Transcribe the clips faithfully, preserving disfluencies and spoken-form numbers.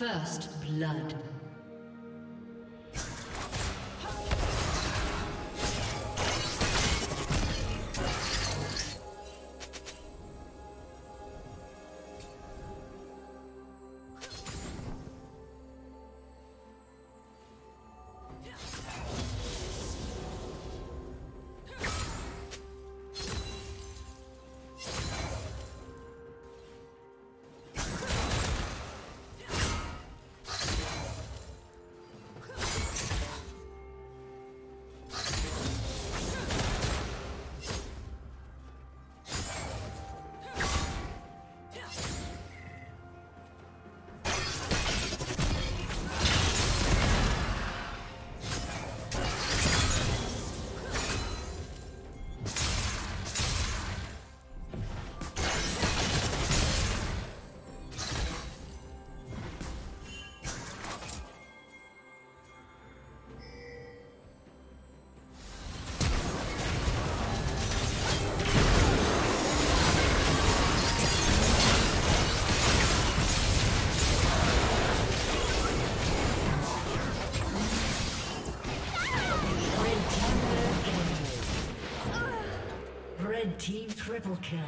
First blood. Team triple kill.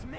That's me!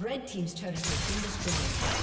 Red team's turret has been destroyed.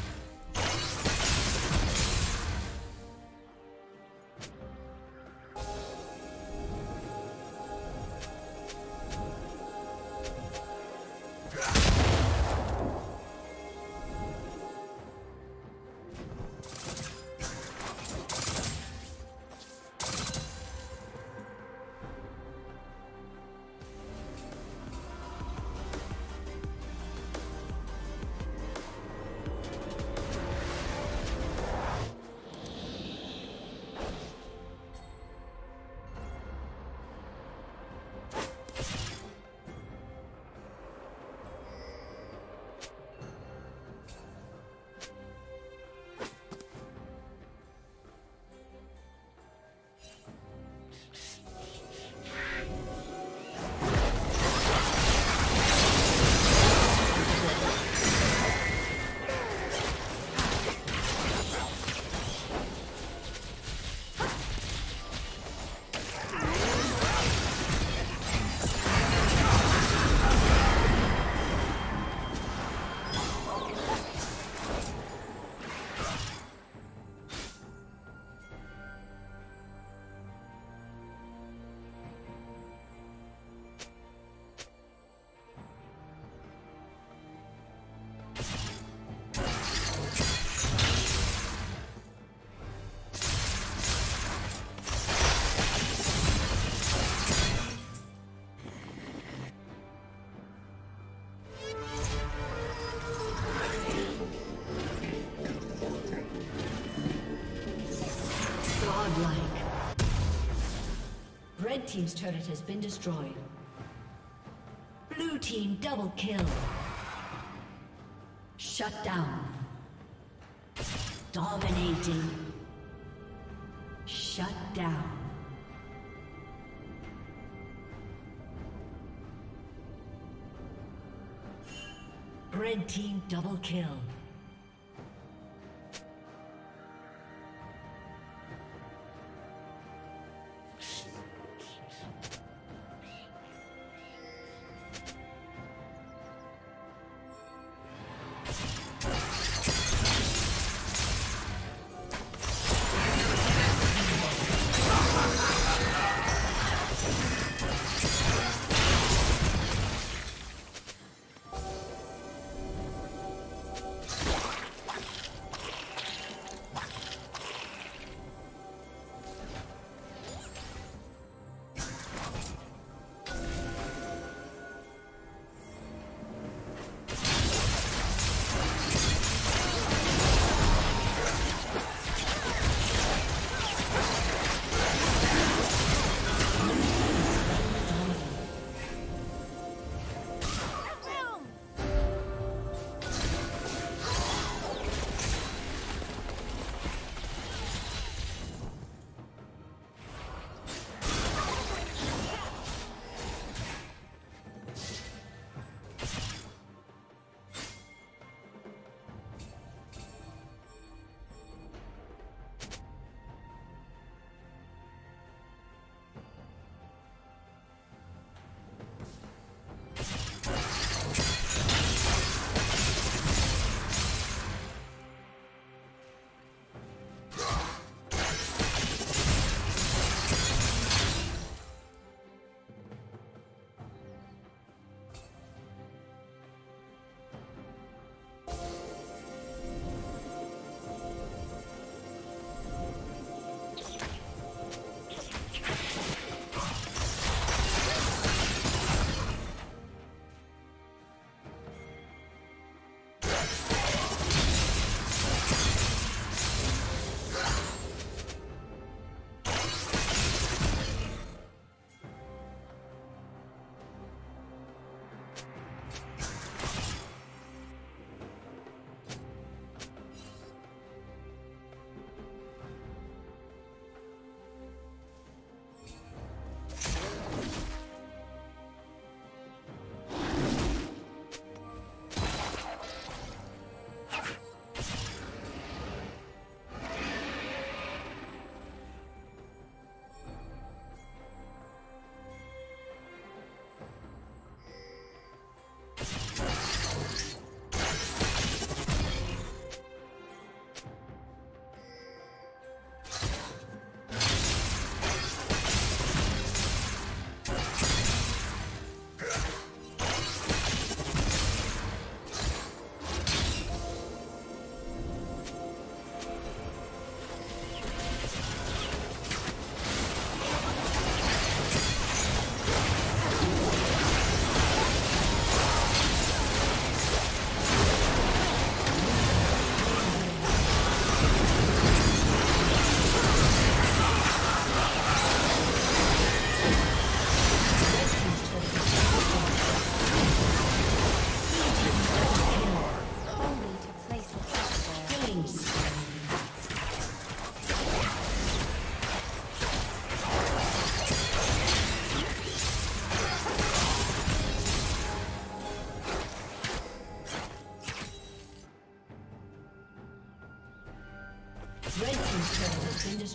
Red team's turret has been destroyed. Blue team double kill. Shut down. Dominating. Shut down. Red team double kill.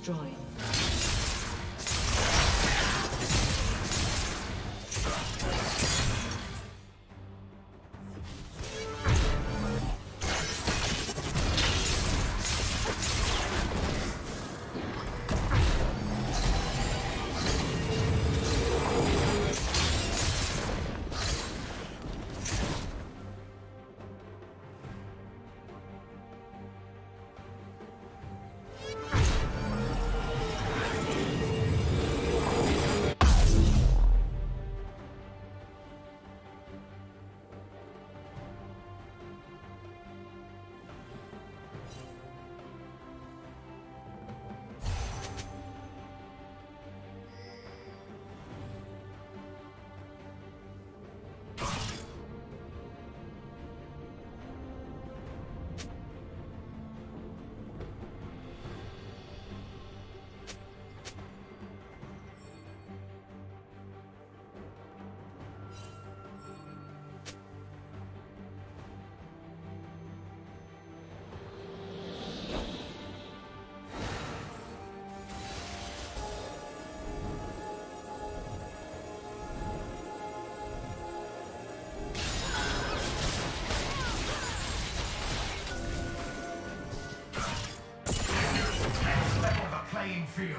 destroyed. Field.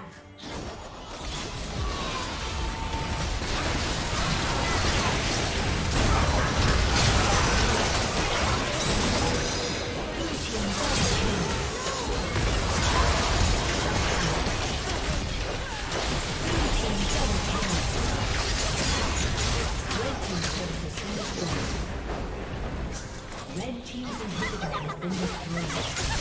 Red team's inhibitor has been destroyed.